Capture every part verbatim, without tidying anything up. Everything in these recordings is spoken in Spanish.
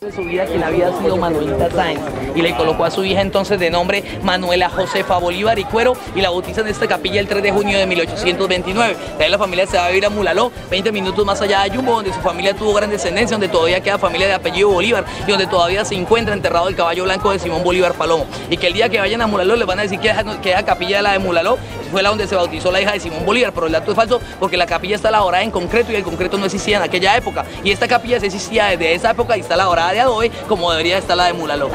De su vida, quien había sido Manuelita Zayn, y le colocó a su hija entonces de nombre Manuela Josefa Bolívar y Cuero, y la bautizan en esta capilla el tres de junio de mil ochocientos veintinueve. De ahí la familia se va a vivir a Mulaló, veinte minutos más allá de Ayumbo, donde su familia tuvo gran descendencia, donde todavía queda familia de apellido Bolívar y donde todavía se encuentra enterrado el caballo blanco de Simón Bolívar Palomo. Y que el día que vayan a Mulaló les van a decir que esa capilla de la de Mulaló fue la donde se bautizó la hija de Simón Bolívar, pero el dato es falso porque la capilla está elaborada en concreto y el concreto no existía en aquella época, y esta capilla se existía desde esa época y está elaborada de hoy como debería estar la de Mulaló.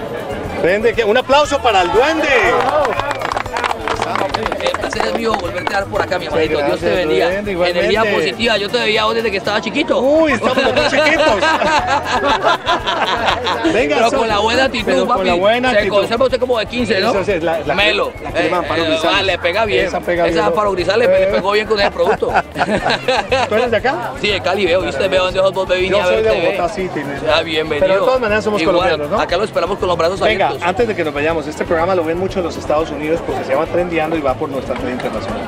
Un aplauso para el duende. El placer es mío volverte a dar por acá, mi amadito. Dios te bendiga. Energía positiva. Yo te veía vos desde que estaba chiquito. Uy, estamos muy chiquitos. Venga, pero con la buena actitud, papi. Se conserva usted como de quince, ¿no? Melo. Le pega bien. Esa Amparo Grisal le pegó bien con ese producto. ¿Tú eres de acá? Sí, de Cali, veo. ¿Viste? Veo donde vos bebís. Yo soy de Bogotá City. Ah, bienvenido. Pero de todas maneras somos colombianos, ¿no? Acá lo esperamos con los brazos abiertos. Venga, antes de que nos vayamos, este programa lo ven mucho en los Estados Unidos porque se llama Trendiando y va por nuestra red internacional.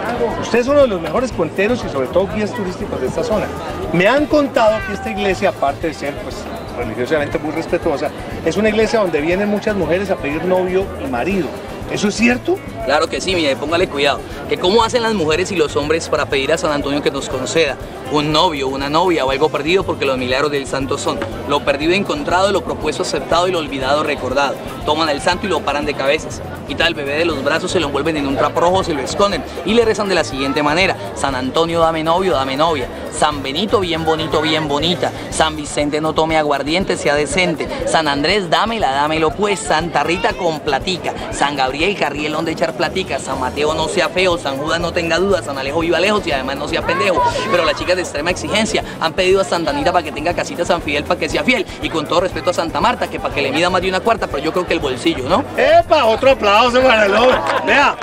Usted es uno de los mejores cuenteros y sobre todo guías turísticos de esta zona. Me han contado que esta iglesia, aparte de ser pues, religiosamente muy respetuosa, es una iglesia donde vienen muchas mujeres a pedir novio y marido. ¿Eso es cierto? Claro que sí, mire, póngale cuidado. Que cómo hacen las mujeres y los hombres para pedir a San Antonio que nos conceda un novio, una novia o algo perdido, porque los milagros del santo son lo perdido encontrado, lo propuesto aceptado y lo olvidado recordado. Toman al santo y lo paran de cabezas. Quitan al bebé de los brazos, se lo envuelven en un trapo rojo, se lo esconden y le rezan de la siguiente manera: San Antonio, dame novio, dame novia. San Benito, bien bonito, bien bonita. San Vicente, no tome aguardiente, sea decente. San Andrés, dámela, dámelo pues. Santa Rita, con platica. San Gabriel, y carriel donde echar platica. San Mateo, no sea feo. San Judas, no tenga dudas. San Alejo, viva lejos y además no sea pendejo. Pero las chicas de extrema exigencia han pedido a Santa Anita para que tenga casita, a San Fidel para que sea fiel, y con todo respeto a Santa Marta, que para que le mida más de una cuarta, pero yo creo que el bolsillo, ¿no? ¡Epa! Otro aplauso para el hombre. Vea.